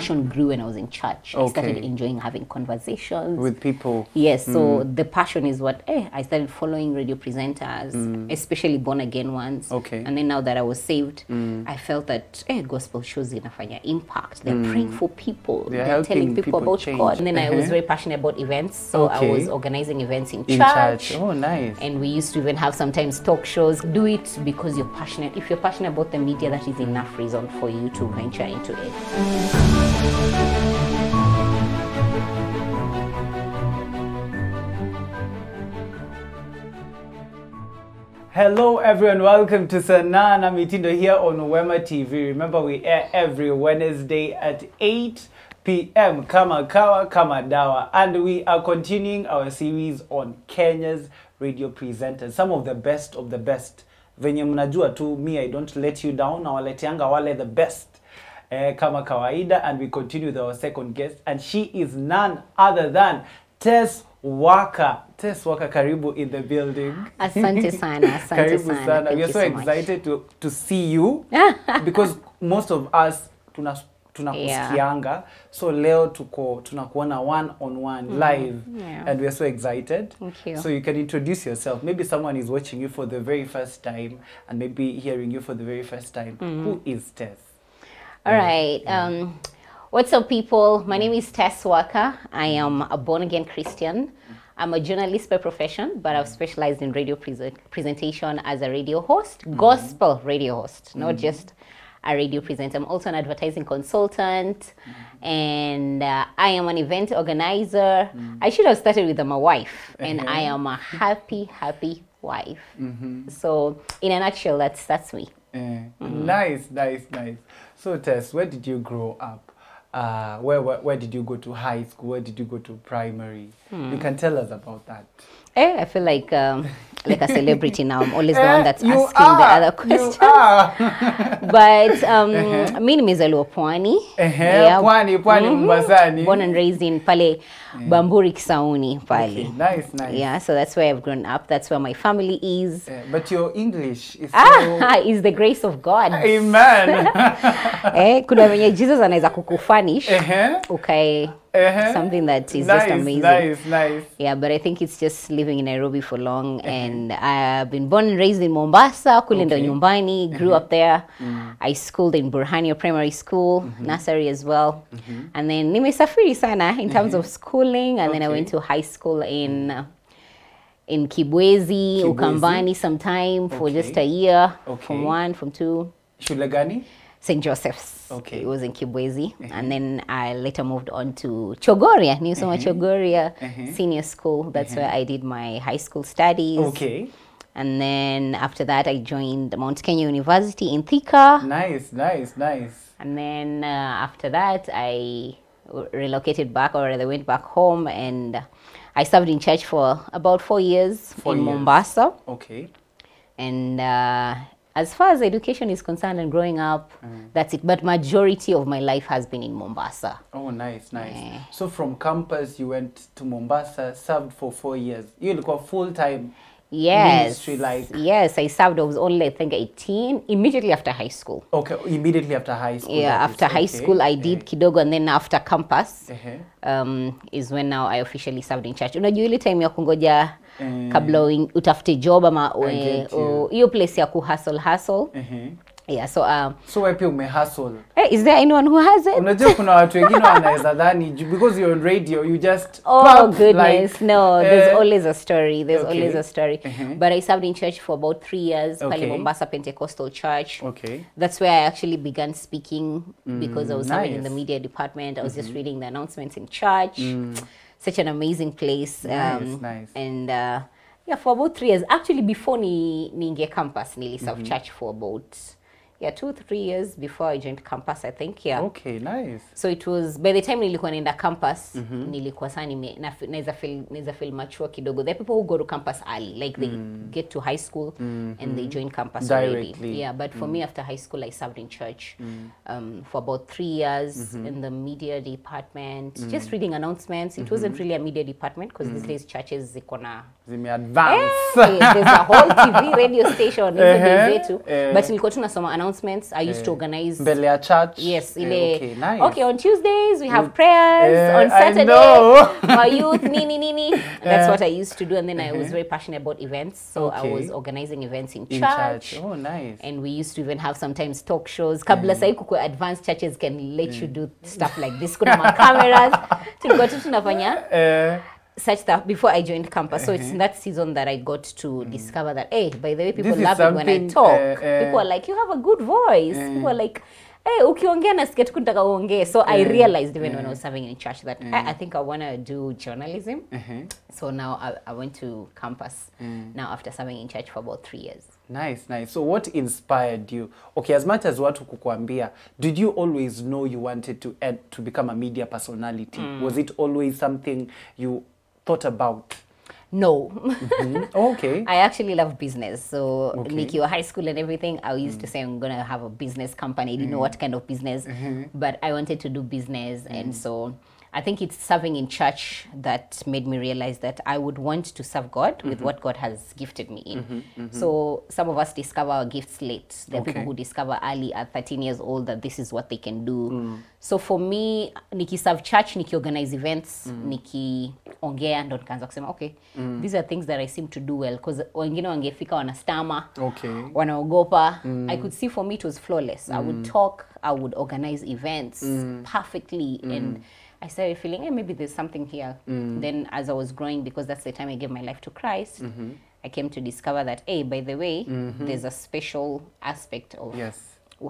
passion grew when I was in church. Okay. I started enjoying having conversations with people. Yes, so the passion is what I started following radio presenters, especially born again ones. Okay. And then now that I was saved, I felt that gospel shows inafanya impact. They're praying for people. They're telling people about change. God. And then I was very passionate about events, so I was organizing events in church. Oh, nice. And we used to even have sometimes talk shows. Do it because you're passionate. If you're passionate about the media, that is enough reason for you to venture into it. Hello everyone, welcome to Sanaa na Mitindo here on Wema TV. Remember, we air every Wednesday at 8 p.m. Kama kawa, kama dawa. And we are continuing our series on Kenya's radio presenters. Some of the best of the best. Venye mnajua tu, me, I don't let you down. Na waletianga wale the best. Kama kawaida. And we continue with our second guest. And she is none other than Tess Waka. Tess Waka, karibu in the building. Asante sana. Asante karibu sana. Sana. We are so excited to see you. Because most of us, tunakusikianga. So leo tunakuona one-on-one live. Yeah. And we are so excited. Thank you. So you can introduce yourself. Maybe someone is watching you for the very first time and maybe hearing you for the very first time. Who is Tess? All right. What's up, people? My name is Tess Waka. I am a born-again Christian. I'm a journalist by profession, but I've specialized in radio presentation as a radio host, gospel radio host, not just a radio presenter. I'm also an advertising consultant, and I am an event organizer. I should have started with my wife, and I am a happy, happy wife. So in a nutshell, that's me. Nice, nice, nice. So Tess, where did you grow up? Where did you go to high school? Where did you go to primary? You can tell us about that. I feel like a celebrity now. I'm always the one that's asking the other questions. You are. But me nimezaliwa Pwani. Pwani Mombasani. Born and raised in pale Bamburi Kisauni pale. Okay, nice, nice. Yeah, so that's where I've grown up. That's where my family is. But your English is is the grace of God. Amen. Kuna mwenye Jesus anaweza kukufanish. Okay. Something that is nice, just amazing. Nice, nice. Yeah, but I think it's just living in Nairobi for long, and I've been born and raised in Mombasa, Kulenda Nyumbani, grew up there. I schooled in Burhania Primary School, nursery as well. And then nimesafiri sana in terms of schooling, and then I went to high school in Kibwezi, Ukambani sometime for just a yeyear, from 1, from 2. Shulagani? St. Joseph's. Okay. It was in Kibwezi. And then I later moved on to Chogoria, Newsoma Chogoria Senior School. That's where I did my high school studies. Okay. And then after that, I joined Mount Kenya University in Thika. Nice, nice, nice. And then after that, I relocated back, or rather went back home, and I served in church for about 4 years in Mombasa. Okay. And as far as education is concerned and growing up, that's it. But majority of my life has been in Mombasa. Oh, nice, nice. So from campus, you went to Mombasa, served for 4 years. You got full-time ministry life. Yes, I served. I was only, I think, 18, immediately after high school. Okay, immediately after high school. Yeah, after high school, I did kidogo, and then after campus is when now I officially served in church. Unajua ile time ya kungoja kabla utafute job ama hiyo place ya kuhustle. Yeah, so so wapi umehustle? Is there anyone who has it? Unajua kuna watu wengine wanaweza dhani because you're on radio you just goodness, like, no, there's always a story. There's always a story. But I served in church for about 3 years, pale Mombasa Pentecostal Church. Okay. That's where I actually began speaking because I was serving in the media department. I was just reading the announcements in church. Such an amazing place. Nice, nice. And yeah, for about 3 years. Actually, before niingia campus, nili serve church for about 2 3 years before I joined campus, I think. Yeah. Okay, nice. So it was by the time nilikuwa naenda campus, nilikuwa sani naweza feel mature kidogo. The people who go to campus early, like they get to high school and they join campus directly. Yeah, but for me, after high school, I served in church for about 3 years in the media department, just reading announcements. It wasn't really a media department because these days churches zikona zimeadvance. Hey, there's a whole TV radio station in zetu. But nilikuwa tunasoma announcements. I used to organize Mbele ya church. Yes, ile. Okay, nice. Okay, on Tuesdays we have prayers. On Saturday for youth nini. That's what I used to do, and then I was very passionate about events. So I was organizing events in church. Oh, nice. And we used to even have sometimes talk shows. Kabla sai kuko advanced churches can let you do stuff like this. Kuna ma cameras. Tulikuwa tunafanya such stuff before I joined campus. So it's in that season that I got to discover that, hey, by the way, people love it when I talk. People are like, you have a good voice. People are like, hey, ukiongea nasikia tukutaka uongee. So I realized even when I was serving in church that I think I want to do journalism. So now I went to campus now after serving in church for about 3 years. Nice, nice. So what inspired you? Okay, as much as watu kukuambia, did you always know you wanted to become a media personality? Was it always something you thought about? No. Okay. I actually love business. So nikiwa high school and everything, I used to say I'm going to have a business company. I didn't know what kind of business, but I wanted to do business. And so I think it's serving in church that made me realize that I would want to serve God with what God has gifted me in. So some of us discover our gifts late. There are people who discover early at 13 years old that this is what they can do. So for me, niki serve church, niki organize events, niki ongea, ndo nikaanza kusema, okay, these are things that I seem to do well. Because wengine wangefika wanastama, wanaogopa. I could see for me it was flawless. I would talk, I would organize events perfectly and I started feeling, hey, maybe there's something here. Then as I was growing, because that's the time I gave my life to Christ, I came to discover that, hey, by the way, there's a special aspect of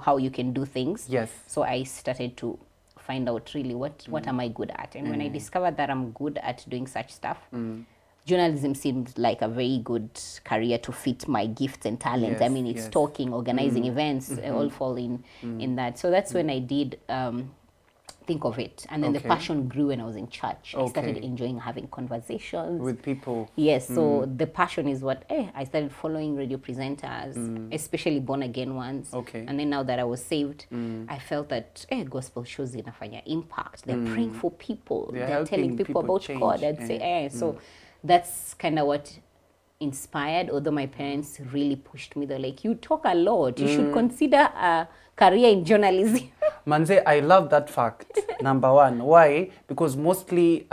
how you can do things. So I started to find out really what am I good at. And when I discovered that I'm good at doing such stuff, journalism seemed like a very good career to fit my gifts and talents. I mean, it's talking, organizing events, all fall in that. So that's when I did... think of it, and then the passion grew when I was in church. I started enjoying having conversations with people. Yes, so the passion is what I started following radio presenters, especially born again ones. And then now that I was saved, I felt that gospel shows inafanya impact. They're praying for people. They're telling people about change. God. I'd say, so that's kind of what inspired. Although my parents really pushed me, they're like, you talk a lot. You should consider a career in journalism. Manze, I love that fact, number one. Why? Because mostly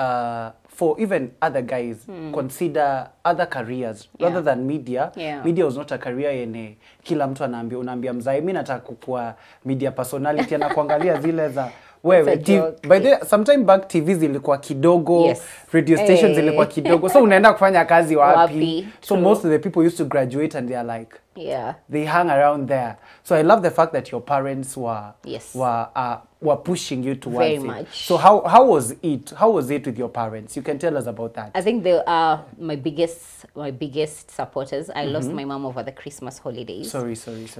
for even other guys, consider other careers rather than media. Media was not a career yene. Kila mtu anaambia, mzai, mi nataka kukua media personality na kuangalia zile za... By the sometime back TV zilikuwa kidogo, radio stations zilikuwa kidogo. So unaenda kufanya kazi wapi. So most of the people used to graduate and they are like, they hang around there. So I love the fact that your parents were pushing you towards it. Very much. So how was it? How was it with your parents? You can tell us about that. I think they are my biggest supporters. I lost my mom over the Christmas holidays. Sorry.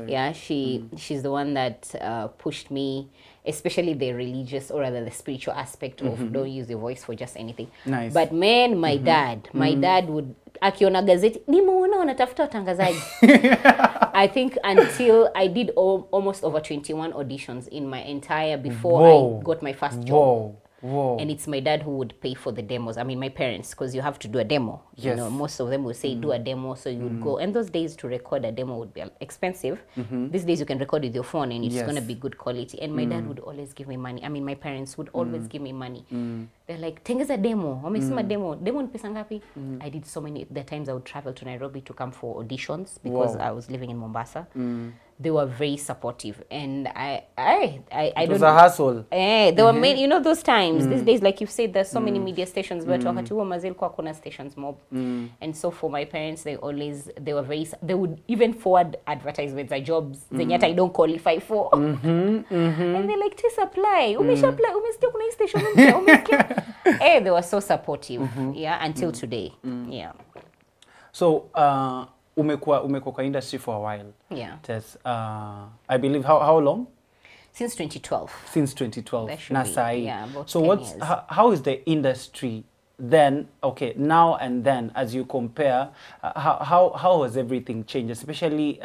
Yeah, she's the one that pushed me, especially the religious or rather the spiritual aspect of don't use your voice for just anything. Nice. But man, my dad would akiona gazeti, nimeona wanatafuta watangazaji. I think until I did almost over 21 auditions in my entire before I got my first job. And it's my dad who would pay for the demos. I mean, my parents, because you have to do a demo. You know, most of them will say, do a demo, so you would go. And those days to record a demo would be expensive. These days you can record with your phone and it's going to be good quality. And my dad would always give me money. I mean, my parents would always give me money. They're like, tengeza demo. Demo ni pesa ngapi? I did so many. There times I would travel to Nairobi to come for auditions because I was living in Mombasa. They were very supportive, and it was a hassle. They were made, you know, those times, these days, like you've said, there's so many media stations, but stations mob, and so for my parents, they were very. They would even forward advertisements or jobs that I don't qualify for, and they're like, "Tess, apply. Apply. Station. They were so supportive. Yeah, until today. Yeah. So. Umekuwa kwa industry for a while. Yeah. Tess, I believe how long? Since 2012. Since 2012. Nasai. Yeah, so how is the industry then? Okay, now and then as you compare, how has everything changed? Especially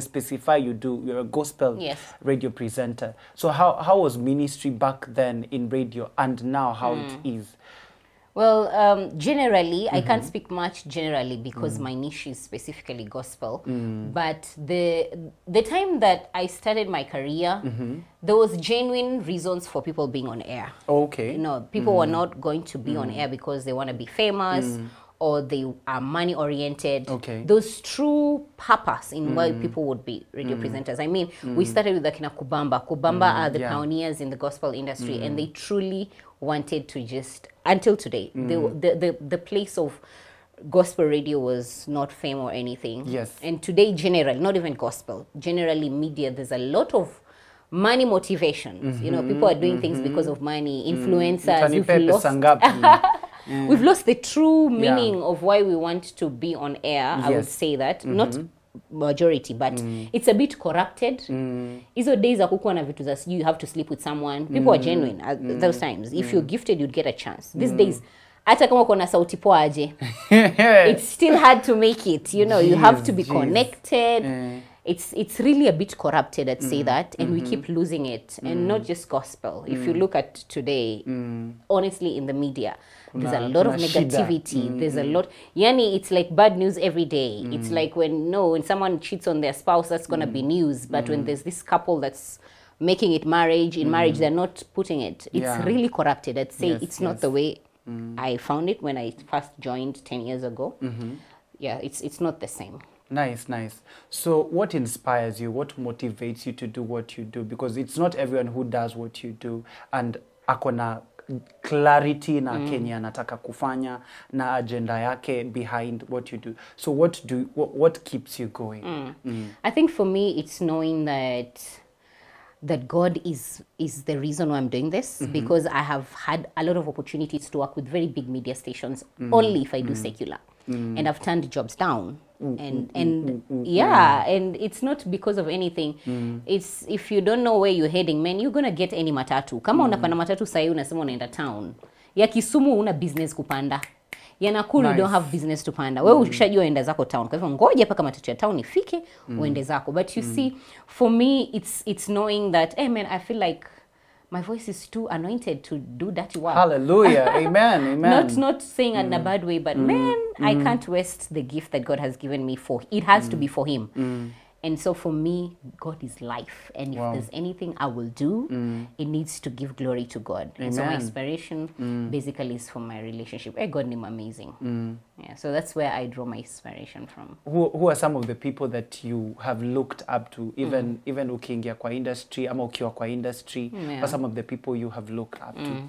specify you're a gospel radio presenter. So how was ministry back then in radio and now how it is? Well, generally, I can't speak much generally because my niche is specifically gospel. But the time that I started my career, there was genuine reasons for people being on air. Okay. You know, people were not going to be on air because they want to be famous or they are money oriented. Okay. Those true purpose in why people would be radio presenters. I mean, we started with the Kina Kubamba. Kubamba are the pioneers in the gospel industry, and they truly wanted to just, until today, the place of gospel radio was not fame or anything. Yes. And today, generally, not even gospel, generally media, there's a lot of money motivations. You know, people are doing things because of money, influencers. We've lost the true meaning of why we want to be on air. I would say that. Not majority, but it's a bit corrupted. Izo days you have to sleep with someone. People are genuine at those times. If you're gifted, you'd get a chance. These days, it's still hard to make it. You know, you have to be connected. It's really a bit corrupted, I'd say that, and we keep losing it. And not just gospel. If you look at today, honestly, in the media, there's a lot of negativity. There's a lot. Yani, it's like bad news every day. It's like when someone cheats on their spouse, that's going to be news. But when there's this couple that's making it marriage, in marriage, they're not putting it. It's really corrupted. I'd say it's not the way I found it when I first joined 10 years ago. Yeah, it's not the same. Nice, nice. So what inspires you? What motivates you to do what you do? Because it's not everyone who does what you do. And akona clarity na Kenya nataka kufanya na agenda yake behind what you do. So what keeps you going? I think for me it's knowing that God is the reason why I'm doing this, because I have had a lot of opportunities to work with very big media stations only if I do secular. And I've turned jobs down. And it's not because of anything. It's if you don't know where you're heading, man, you're gonna get any matatu. Kama unapanda matatu sahi unasema unaenda town. Ya Kisumu una business kupanda. Ya Nakuru you don't have business to panda. Wewe ushajua enda zako town. Kwa hivyo ngoja paka matatu ya town ifike uende zako. But you see, for me it's knowing that, hey man, I feel like my voice is too anointed to do dirty work. Hallelujah. Amen. Amen. Not saying in a bad way, but man, I can't waste the gift that God has given me for. It has to be for him. And so for me, God is life. And if there's anything I will do, it needs to give glory to God. Amen. And so my inspiration basically is from my relationship. Hey, God, I'm amazing. Yeah, so that's where I draw my inspiration from. Who are some of the people that you have looked up to, even ukiingia kwa industry, ama ukiwa kwa industry, or some of the people you have looked up to?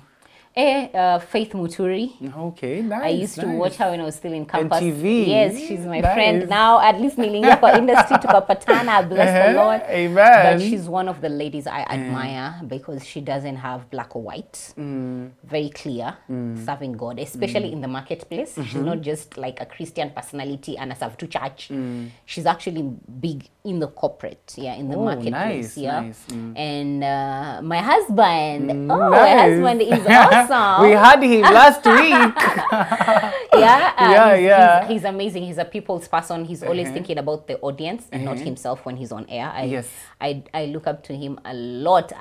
Faith Muturi. Okay, nice. I used to watch her when I was still in campus. MTV. Yes, she's my friend now. At least nilingia kwa industry tukapatana. Bless the Lord. Amen. But she's one of the ladies I admire because she doesn't have black or white. Very clear, serving God, especially in the marketplace. She's not just like a Christian personality and a serve to church. She's actually big in the corporate, in the marketplace. Nice, nice. And my husband, my husband is awesome. We had him last week. He's amazing. He's a people's person. He's always thinking about the audience and not himself when he's on air. I look up to him a lot.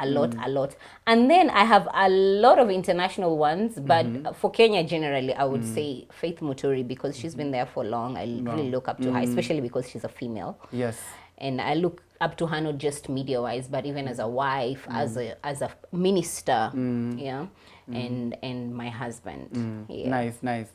And then I have a lot of international ones, but for Kenya generally, I would say Faith Muturi because she's been there for long. I really look up to her, especially because she's a female. Yes. And I look up to her not just media-wise, but even as a wife, as a minister, and my husband. Nice, nice.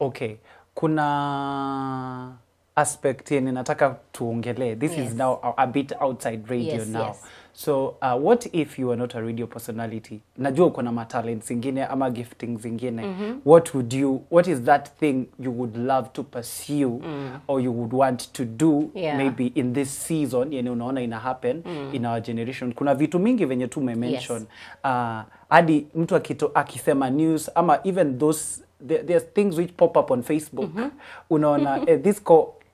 Okay, kuna aspect in nataka tuongele. This is now a bit outside radio now. Yes. So what if you are not a radio personality? Najua uko na matalent zingine ama gifting zingine. What is that thing you would love to pursue or you would want to do maybe in this season? Yani unaona ina happen in our generation. Kuna vitu mingi venye tu mention. Hadi mtu akisema news ama even those there's things which pop up on Facebook. Unaona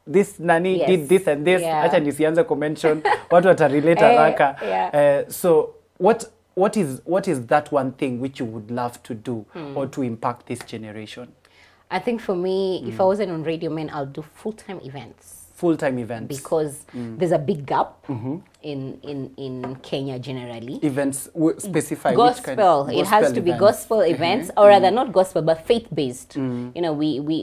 this nani did this and this. Acha nisianze kumention watu watarelate haraka. So what is that one thing which you would love to do or to impact this generation? I think for me, if I wasn't on radio, man, I'll do full-time events. Full-time events. Because there's a big gap in Kenya generally. Events specify gospel. Which kind of gospel. It has to be gospel events, or rather not gospel, but faith-based. You know,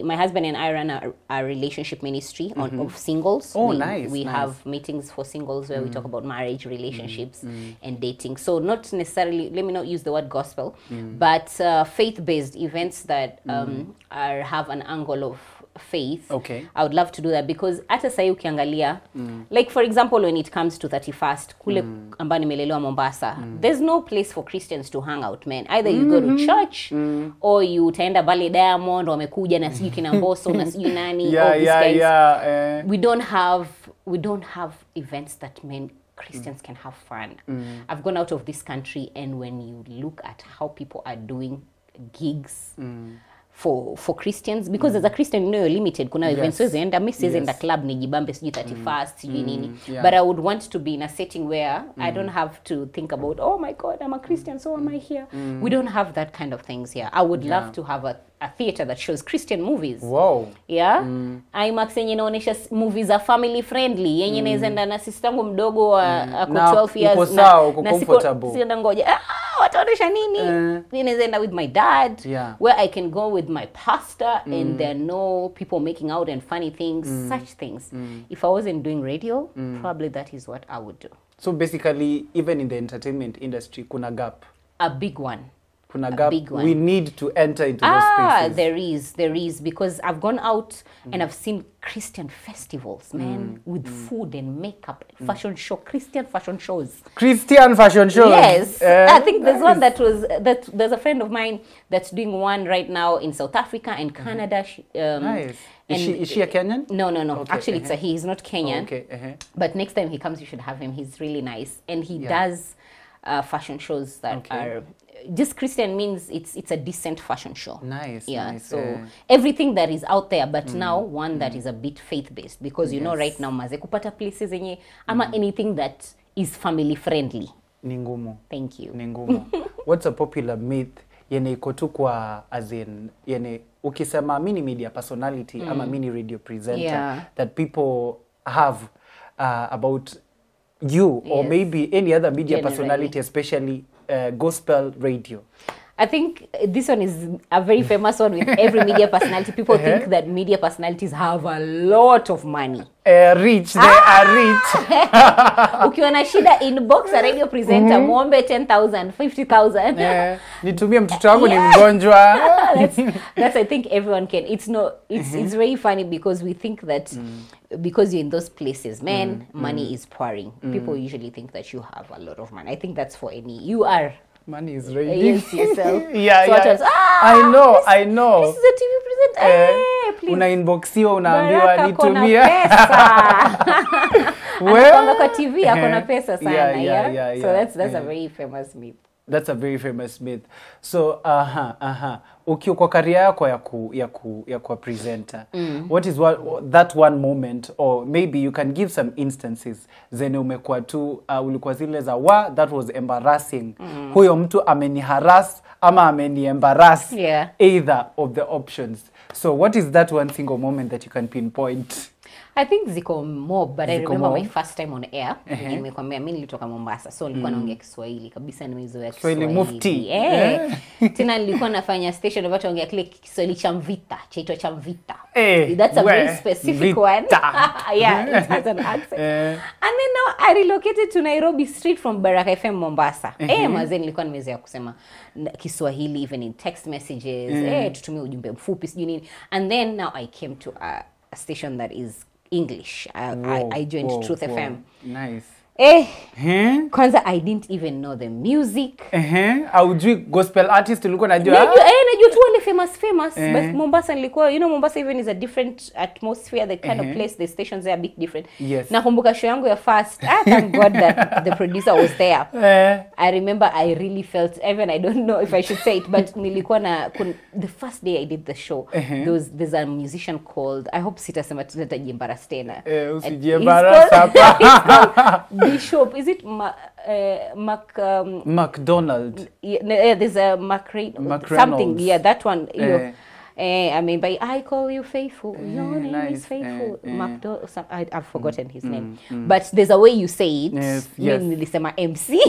my husband and I run a relationship ministry of singles. Oh, we have meetings for singles where we talk about marriage, relationships, and dating. So not necessarily, let me not use the word gospel, but faith-based events that have an angle of faith. Okay. I would love to do that because ata sahi ukiangalia, like for example when it comes to 31st, kule ambani melelewa Mombasa, there's no place for Christians to hang out, man. Either you go to church or you tenda Bale Diamond or mekuja na siki na Mbosso na siki nani, all these guys. We don't have events that men Christians can have fun. I've gone out of this country, and when you look at how people are doing gigs for Christians, because as a Christian, you know, you're limited. Kuna events and I miss in the club, nijibambe 31st, nini. But I would want to be in a setting where I don't have to think about, oh my God, I'm a Christian, so am I here? We don't have that kind of things here. I would love to have a theater that shows Christian movies. Wow. Yeah. IMAX yenye inaonyesha movies are family friendly. Yenye naenda na sister yangu mdogo wa 12 years na comfortable. Sio ndangoje. Ah, wataonesha nini? Yenye naenda with my dad where I can go with my pastor and there are no people making out and funny things, such things. If I wasn't doing radio, probably that is what I would do. So basically, even in the entertainment industry, kuna gap. A big one. We need to enter into those spaces. There is, because I've gone out and I've seen Christian festivals, man, with food and makeup, fashion show, Christian fashion shows. Yes, I think there's one that was there's a friend of mine that's doing one right now in South Africa and Canada. Is she a Kenyan? No. Okay, actually, he's not Kenyan. Okay, but next time he comes, you should have him. He's really nice, and he does fashion shows that are. Just Christian means it's a decent fashion show. Nice. Yeah. Nice, so everything that is out there, but now one that is a bit faith-based, because you know right now mazekupata places yenye ama anything that is family friendly. Ningumu. Thank you. Ningumu. What's a popular myth yene kotukwa as in yene ukisema mini media personality ama mini radio presenter that people have about you or maybe any other media personality, especially gospel radio? I think this one is a very famous one with every media personality. People think that media personalities have a lot of money. Rich. They are rich. Ukiwa na shida inbox a radio presenter, muombe 10,000, 50,000. Nitumie mtoto wangu ni mgonjwa. That's I think everyone can. It's really funny because we think that because you're in those places, man, money is pouring. People usually think that you have a lot of money. I think that's for any. You are. Money is raining. Yes, yourself. I know. This is a TV presenter. Please. Una inboxio, unaambiwa nitumia. Well, kwa TV akona pesa sana. Yeah. So that's a very famous myth. That's a very famous myth. So, ukiwa kwa career yako ya ku presenter, what is that one moment, or maybe you can give some instances zenye umekuwa tu ulikuwa zile za that was embarrassing. Huyo mtu ameniharas ama ameniembarrass. Either of the options. So what is that one single moment that you can pinpoint? I think ziko mob, but I remember my first time on air. Nimekwambia mimi nilitoka Mombasa, so nilikuwa naongea Kiswahili kabisa, nimezoea Kiswahili mufti. Tena nilikuwa nafanya station ambayo naongea kile Kiswahili cha mvita, chaitwa cha mvita. That's a very specific one. It has an accent. And then now I relocated to Nairobi Street from Baraka FM Mombasa. Mazeni nilikuwa nimezoea kusema Kiswahili even in text messages, tutumie ujumbe mfupi sijui nini. And then now I came to a station that is English. I joined Truth FM. Nice. Kwanza I didn't even know the music. Aujui gospel artist ulikuwa unajua? Najua tu wale famous but Mombasa nilikuwa, you know, Mombasa even is a different atmosphere, the kind of place, the stations there are a bit different. Nakumbuka show yangu ya first. Thank God that the producer was there. I remember I really felt, even I don't know if I should say it, but nilikuwa na the first day I did the show, there's a musician called, I hope sitasema tutajiembarrass tena. Usijiembarrass hapa. Bishop, is it McDonald? There's a McRae something. Yeah, that one. You know, I mean, by I call you faithful. Your name is faithful. I've forgotten his name. But there's a way you say it. Yes, yes. Nilisema MC.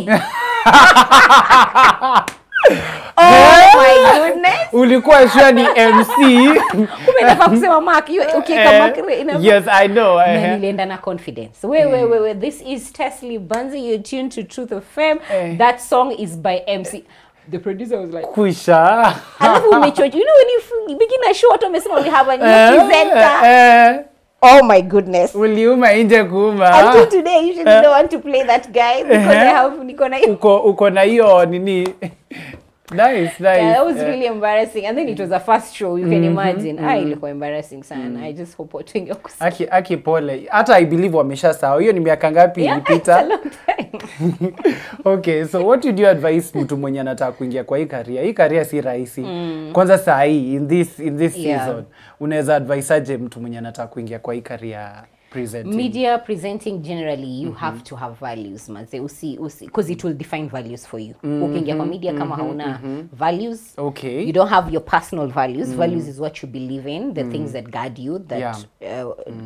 Oh my goodness. Ulikuwa sure ni MC. Umenafaa kusema Mark, ukiweka Mark ina. Yes, I know. Na nilienda na confidence. Wewe, this is Tess Libanze. You tune to Truth FM. That song is by MC. The producer was like, Kusha. You know, when you begin a show, we have a new presenter. Oh my goodness. Will you until today, you should not want to play that guy because I have Nikona. Nice. Yeah, that was really embarrassing. And then it was a first show, you can imagine. I look embarrassing, son. I just hope what you Aki pole. Ata I believe wameshasahau. Hiyo ni miaka ngapi ilipita? Okay, so what would you advise mtu mwenye anataka kuingia kwa hii career? Hii career si rahisi. Kwanza saa hii in this season, unaweza adviseaje mtu mwenye anataka kuingia kwa hii career? Presenting. Media presenting generally, you have to have values, manze, because it will define values for you. Ukiingia kwa media kama hauna values, you don't have your personal values. Values is what you believe in, the things that guide you, that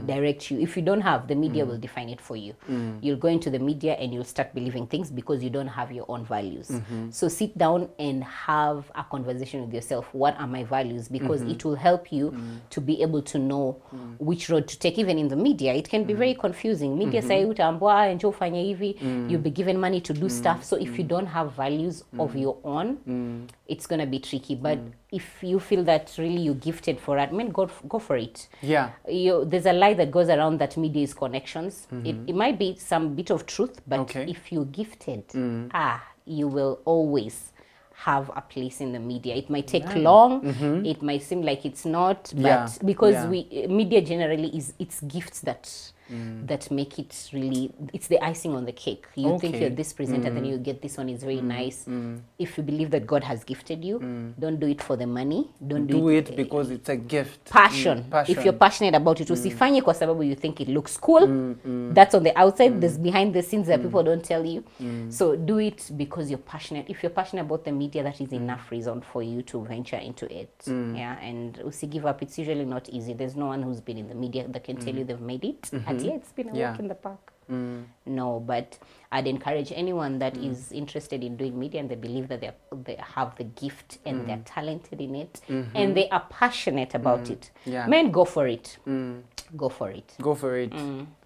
direct you. If you don't have, the media will define it for you. You'll go into the media and you'll start believing things because you don't have your own values. So sit down and have a conversation with yourself. What are my values? Because it will help you to be able to know which road to take, even in the media. It can be very confusing. Media say utambua and ufanye hivi, you'll be given money to do stuff. So if you don't have values of your own, it's going to be tricky. But if you feel that really you're gifted for it, I mean, go for it. Yeah. There's a lie that goes around that media is connections. It might be some bit of truth, but if you're gifted, you will always have a place in the media. It might take long, it might seem like it's not, but because we media generally is it's gifts that that make it really, it's the icing on the cake. You think you're this presenter, then you get this one, it's very nice. If you believe that God has gifted you, don't do it for the money. Don't do it because it's a gift. Passion. If you're passionate about it, usifanye kwa sababu you think it looks cool. That's on the outside. There's behind the scenes that people don't tell you. So do it because you're passionate. If you're passionate about the media, that is enough reason for you to venture into it. Yeah, and usi give up. It's usually not easy. There's no one who's been in the media that can tell you they've made it. Yeah, it's been a walk in the park. No, but I'd encourage anyone that is interested in doing media and they believe that they have the gift and they're talented in it and they are passionate about it. Yeah. Men, go for it. Go for it. Go for it.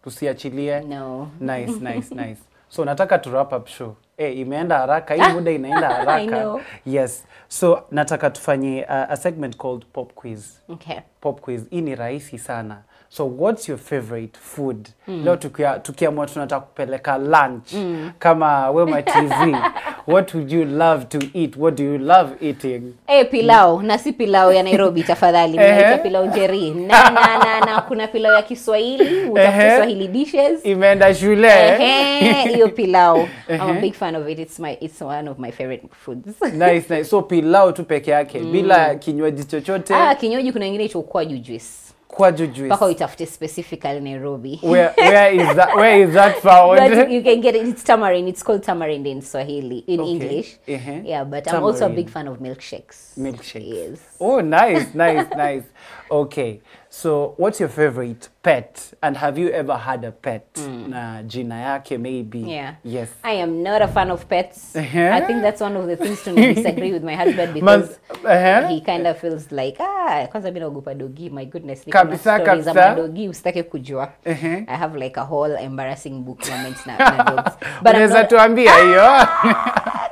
Tusiachilie. No. Nice. So nataka to wrap up show. Imeenda haraka. Hii muda inaenda haraka. I know. Yes. So nataka tufanye a segment called Pop Quiz. Okay. Pop Quiz. Hii ni rahisi sana. So what's your favorite food? Leo tukiamua tunataka kupeleka lunch kama Wema TV. What would you love to eat? What do you love eating? Pilau. Nasi pilau ya Nairobi tafadhali. Mnaita pilau njeri. Na kuna pilau ya Kiswahili, utafuta Swahili dishes. Imeenda shule. Hiyo pilau. I'm a big fan of it. It's one of my favorite foods. Nice. So pilau tu peke yake bila kinywaji chochote. Kinywaji kuna ingine hicho kwa juice. Pako itafute specifically Nairobi. Where is that found? But you can get it. It's tamarind. It's called tamarind in Swahili, in English. Yeah, but tamarind. I'm also a big fan of milkshakes. Yes. Oh, nice. Okay. So, what's your favorite pet? And have you ever had a pet? Jina yake maybe. Yeah. Yes. I am not a fan of pets. I think that's one of the things to disagree with my husband because he kind of feels like, kwanza mimi naogopa dogi, my goodness. Kabisa. Za dogi usitake kujua. I have like a whole embarrassing book comments na dogs. But unaweza tuambia hiyo.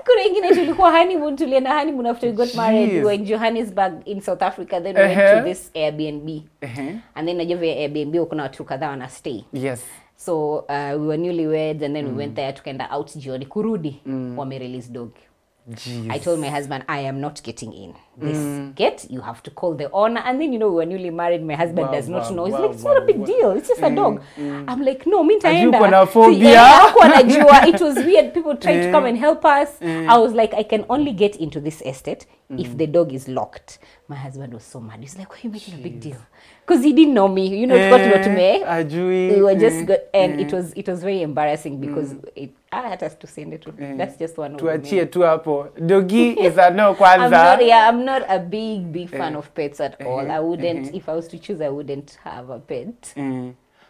Kuna ingine tulikuwa honeymoon, tulienda honeymoon after we got married. We were in Johannesburg in South Africa, then we went to this Airbnb. And then Airbnb kuna watu kadhaa wana stay. Yes. So we were newlyweds and then we went there tukaenda out jioni kurudi wamerelease dog. Jeez. I told my husband, I am not getting in this gate. You have to call the owner. And then, you know, we were newly married. My husband does not know. He's like, it's not a big deal. It's just a dog. I'm like, no, it was weird. People tried to come and help us. I was like, I can only get into this estate if the dog is locked. My husband was so mad. He's like, why are you making a big deal? because he didn't know me, you know, we were just good, and it was very embarrassing because it had us to send it to that's just one to cheer to apple doggy is a no kwanza. I'm not a big fan of pets at all. I wouldn't, if I was to choose, I wouldn't have a pet.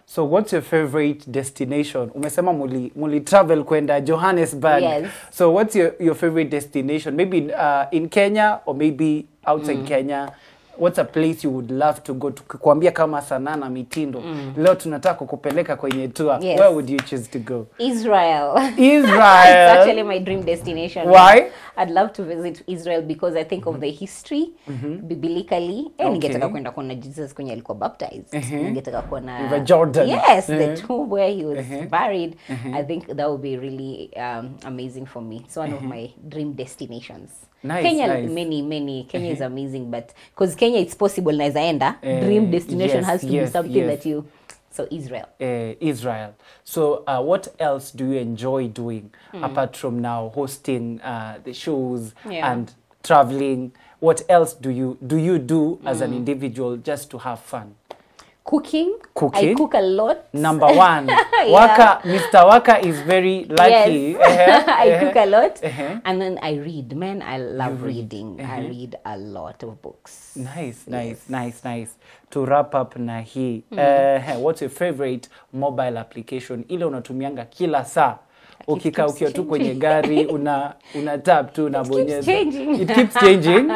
So what's your favorite destination? Umesema muli travel kwenda Johannesburg. Yes. So what's your favorite destination? Maybe in Kenya or maybe outside Kenya. What's a place you would love to go to? Kuambia kama Sanaa na Mitindo. Leo tunataka kukupeleka kwenye tour. Yes. Where would you choose to go? Israel. It's actually my dream destination. Why? I'd love to visit Israel because I think of the history, biblically. And ningetaka kwenda kuona Jesus kwenye alikuwa baptized. Ningetaka kuona the Jordan. Yes, the tomb where he was buried. I think that would be really amazing for me. It's one of my dream destinations. Nice, Kenya, nice. Many. Kenya is amazing, but because Kenya, it's possible. Nazaenda, dream destination has to be something that you. So Israel. Israel. So what else do you enjoy doing apart from now hosting the shows and traveling? What else do you do as an individual just to have fun? Cooking. I cook a lot. Number one. Waka, Mr. Waka is very lucky. Yes. I cook a lot. And then I read. Man, I love reading. I read a lot of books. Nice. To wrap up na hii, what's your favorite mobile application? Ile unatumianga kila saa. Ukika ukiwa tu kwenye gari una tap tu na bonyeza. It keeps changing.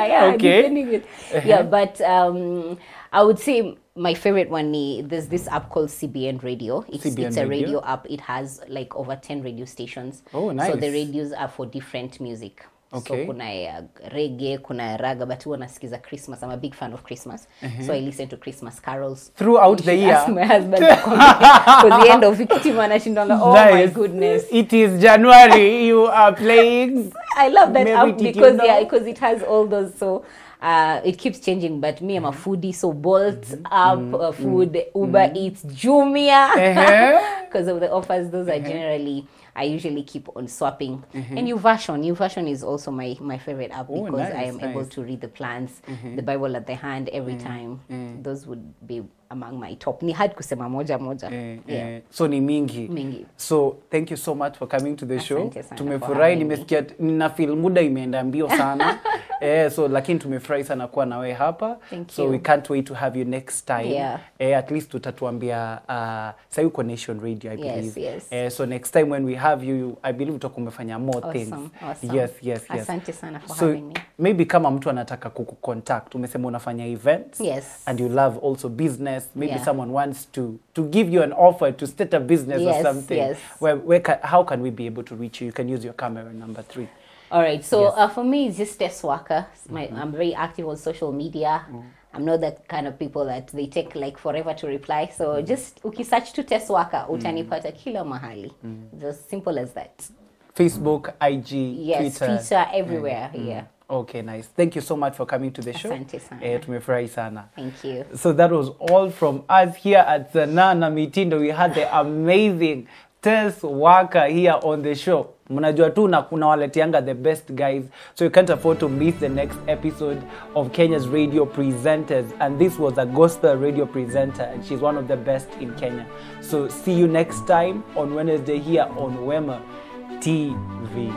But I would say my favorite one is there's this app called CBN Radio. It's a radio app. It has like over 10 radio stations. Oh, nice. So the radios are for different music. Okay. So kuna reggae, kuna raga, but huwa nasikiza Christmas. I'm a big fan of Christmas. So I listen to Christmas carols. Throughout the year. Ask my husband to come because the end of it, oh my goodness. It is January, you are playing. I love that app because, because it has all those, so... it keeps changing, but me, I'm a foodie, so Bolt up food, Uber Eats, Jumia, because of the offers. Those are generally, I usually keep on swapping. And YouVersion, is also my favorite app because I am able to read the plans, the Bible at the hand every time. Those would be among my top. Ni hard kusema moja. So ni mingi. So thank you so much for coming to the show. Tumefurahi, nimesikia na feel muda imeenda mbio sana. So lakini tumefurahi sana kuwa nawe hapa. So we can't wait to have you next time. At least tutatuambia say uko Nation Radio, I believe. So next time when we have you, I believe utakumefanya more things. Yes. Asante sana for having me. Maybe kama mtu anataka kukucontact, umesema unafanya events and you love also business. Maybe someone wants to give you an offer to start a business or something. How can we be able to reach you? You can use your camera number 3. All right. So for me, it's just Tess Waka. I'm very active on social media. I'm not that kind of people that they take like forever to reply. So just ukisearch to Tess Waka, utanipata kila mahali. Just simple as that. Facebook, IG, Twitter, everywhere. Okay, nice. Thank you so much for coming to the show. Tumefurahi sana. Thank you. So that was all from us here at Sanaa na Mitindo. We had the amazing Tess Waka here on the show. Mnajua tu na kuna waletianga the best guys. So you can't afford to miss the next episode of Kenya's Radio Presenters. And this was a gospel radio presenter and she's one of the best in Kenya. So see you next time on Wednesday here on Wema TV.